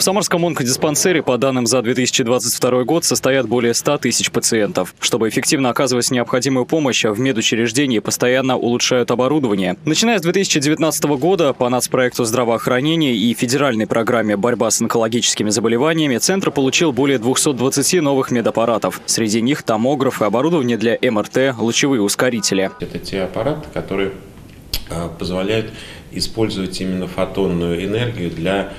В Самарском онкодиспансере, по данным за 2022 год, состоят более 100 тысяч пациентов. Чтобы эффективно оказывать необходимую помощь, в медучреждении постоянно улучшают оборудование. Начиная с 2019 года, по нацпроекту здравоохранения и федеральной программе «Борьба с онкологическими заболеваниями» центр получил более 220 новых медаппаратов. Среди них томографы, оборудование для МРТ, лучевые ускорители. Это те аппараты, которые позволяют использовать именно фотонную энергию для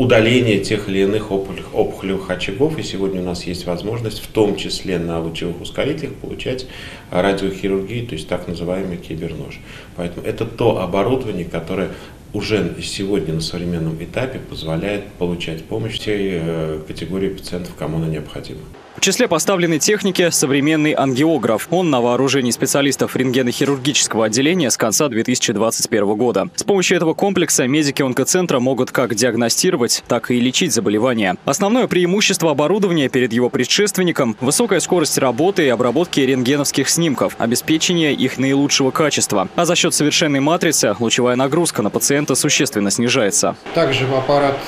удаление тех или иных опухолевых очагов, и сегодня у нас есть возможность в том числе на лучевых ускорителях получать радиохирургию, то есть так называемый кибернож. Поэтому это то оборудование, которое уже сегодня на современном этапе позволяет получать помощь всей категории пациентов, кому она необходима. В числе поставленной техники – современный ангиограф. Он на вооружении специалистов рентгенохирургического отделения с конца 2021 года. С помощью этого комплекса медики онкоцентра могут как диагностировать, так и лечить заболевания. Основное преимущество оборудования перед его предшественником – высокая скорость работы и обработки рентгеновских снимков, обеспечение их наилучшего качества. А за счет совершенной матрицы лучевая нагрузка на пациента существенно снижается. Также аппарат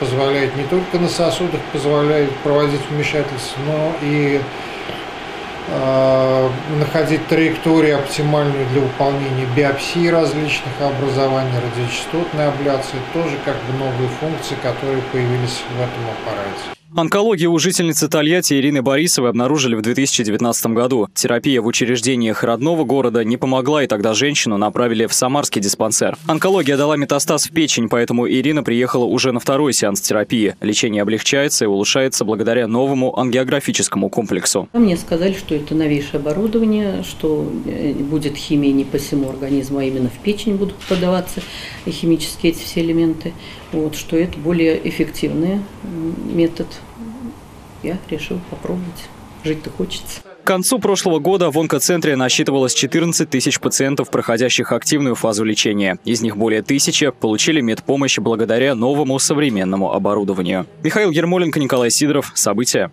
позволяет не только на сосудах, позволяет проводить вмешательство, но и находить траектории оптимальную для выполнения биопсии различных образований, радиочастотной абляции, тоже как бы новые функции, которые появились в этом аппарате. Онкологию у жительницы Тольятти Ирины Борисовой обнаружили в 2019 году. Терапия в учреждениях родного города не помогла, и тогда женщину направили в Самарский диспансер. Онкология дала метастаз в печень, поэтому Ирина приехала уже на второй сеанс терапии. Лечение облегчается и улучшается благодаря новому ангиографическому комплексу. Мне сказали, что это новейшее оборудование, что будет химия не по всему организму, а именно в печень будут подаваться химические эти все элементы, вот, что это более эффективный метод. Я решил попробовать. Жить-то хочется. К концу прошлого года в онкоцентре насчитывалось 14 тысяч пациентов, проходящих активную фазу лечения. Из них более 1000 получили медпомощь благодаря новому современному оборудованию. Михаил Ермоленко, Николай Сидоров. События.